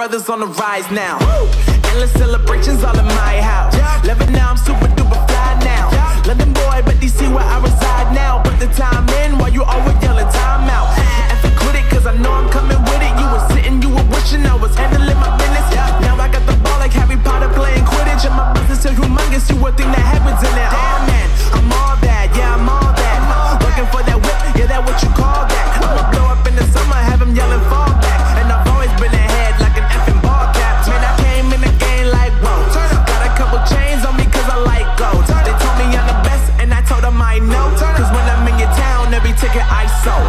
brothers on the rise now. Woo! Endless celebrations all in my house. Yeah. Living now, I'm super duper fly now. Yeah. London boy, but DC where I reside now. Put the time in while you always yelling time out. And for Quidditch, cause I know I'm coming with it. You were sitting, you were wishing I was handling my business. Yeah. Now I got the ball like Harry Potter playing Quidditch. And my business is humongous, you would think that happens in it. Oh man, I'm all that, yeah, I'm all that. Looking for that whip, yeah, that what you call that. I'ma blow up in the summer, have him yelling fall back. And I've always been ahead like an effing ball cap. Man, I came in the game like, whoa. Got a couple chains on me cause I like gold. They told me I'm the best and I told them I know. Cause when I'm in your town, every ticket I sold.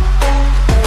like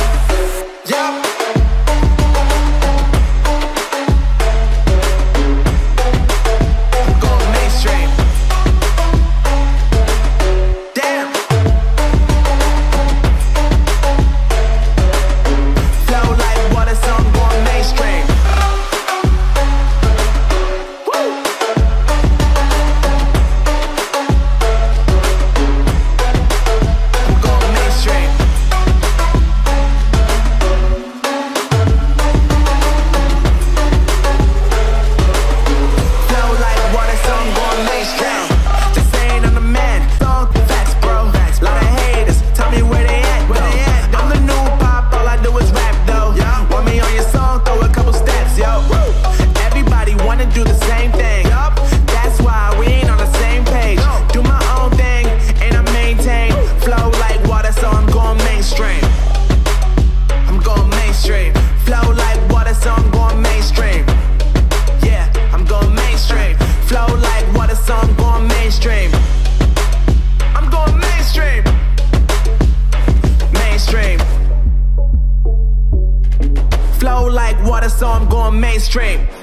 water, so I'm going mainstream.